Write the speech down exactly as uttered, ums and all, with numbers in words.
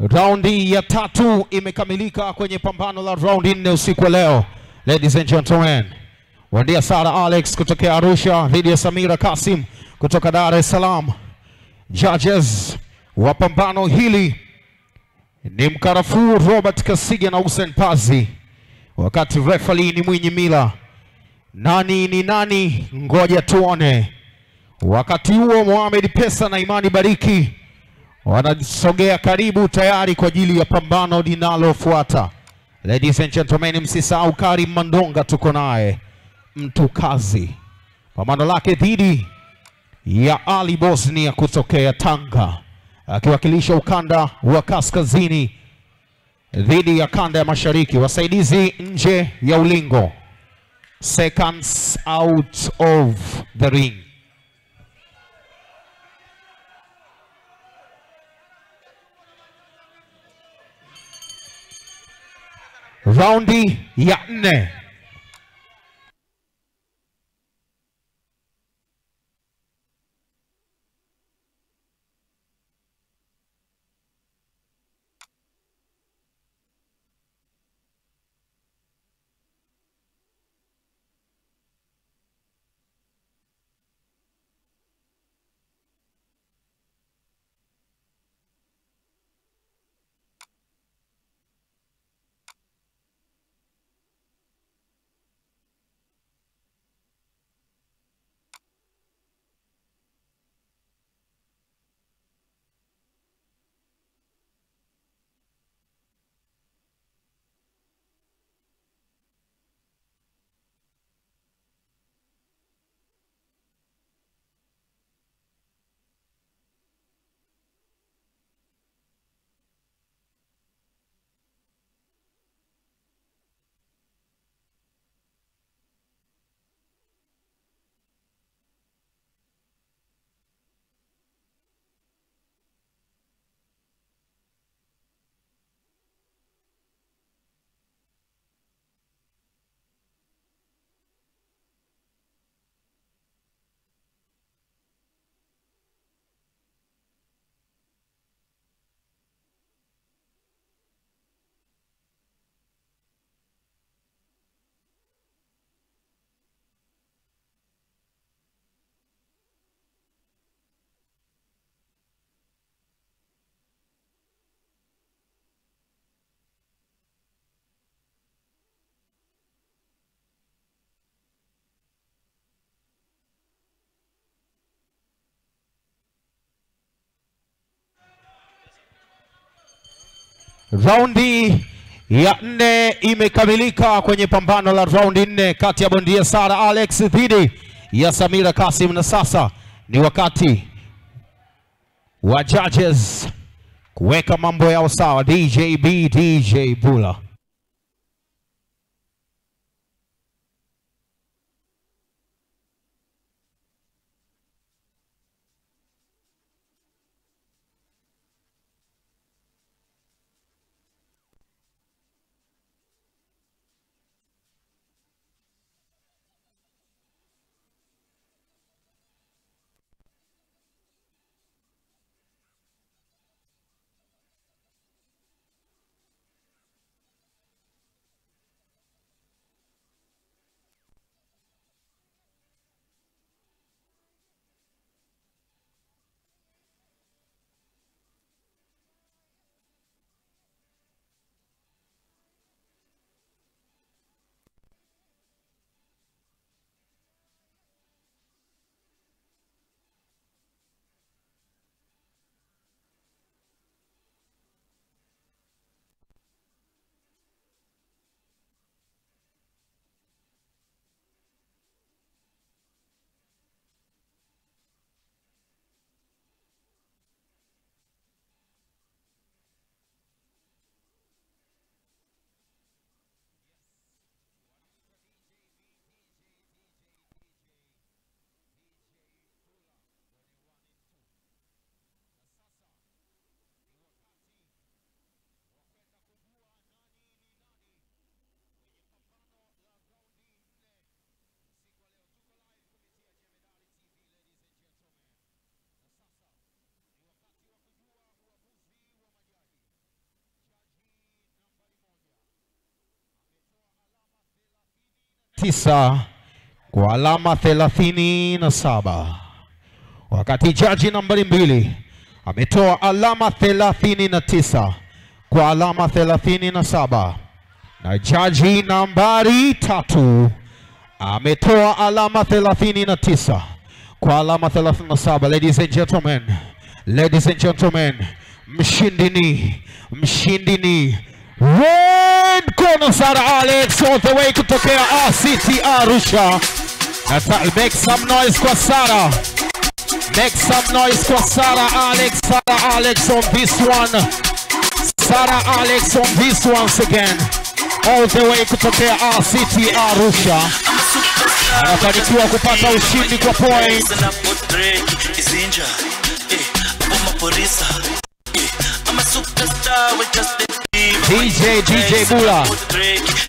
Raundi ya tatu imekamilika kwenye pambano la raundi nne usiku wa leo. Ladies and gentlemen, Wandia Sara Alex kutoka Arusha, Lydia Samira Kasim kutoka Dar es Salaam. Judges wa pambano hili ni mkarafuu Robert Kasigia na Usen Pazi, wakati referee ni Mwinyi Mila. Nani ni nani? Ngoja tuone. Wakati huo Muhammad Pesa na Imani Bariki wanasogea karibu tayari kwa ajili ya pambano linalofuata. Ladies and gentlemen, msisahau Karim Mandonga tuko naye, mtu kazi. Pambano lake dhidi ya Ali Bosnia kutokea Tanga, akiwakilisha ukanda wa kaskazini dhidi ya kanda ya mashariki. Wasaidizi nje ya ulingo. Seconds out of the ring. Raundi ya nne. Raundi ya nne imekamilika kwenye pambano la raundi nne kati ya bondia Sara Alex dhidi ya Samira Kasim, na sasa ni wakati wa judges kuweka mambo yao sawa. D J B, D J Bula. tisa kwa alama thelathini na saba. Wakati jaji nambari mbili ametoa alama thelathini na tisa kwa alama thelathini na saba. Na jaji nambari tatu ametoa alama thelathini na tisa kwa alama thelathini na saba. Ladies and gentlemen, ladies and gentlemen, mshindini, mshindini Red Corner Sarah Alex all the way kutokea R C T Arusha. That's, make some noise kwa Sarah. Make some noise kwa Sarah Alex. Sarah Alex on this one. Sarah Alex on this once again. All the way kutokea R C T Arusha. Anafanikiwa kupata ushindi kwa point. D J D J Bula